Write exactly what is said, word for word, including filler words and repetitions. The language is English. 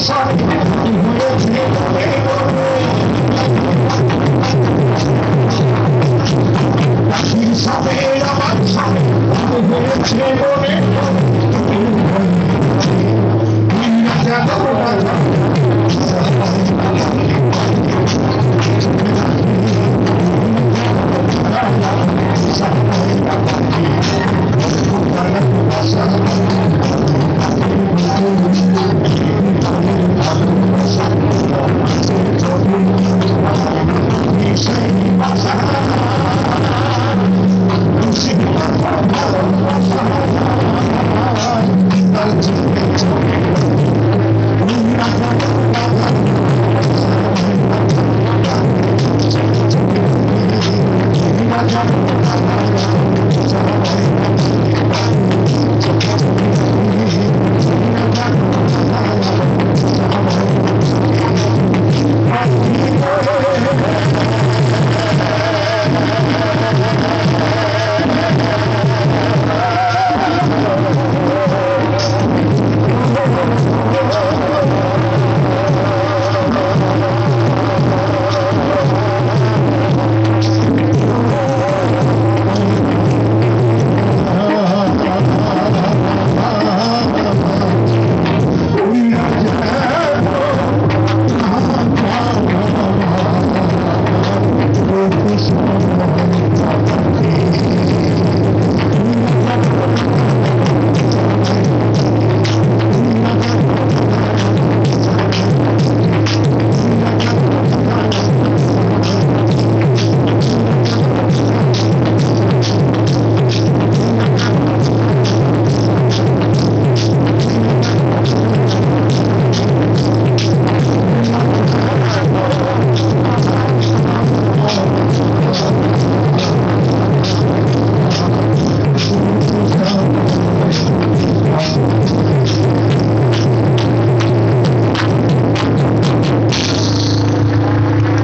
Sorry.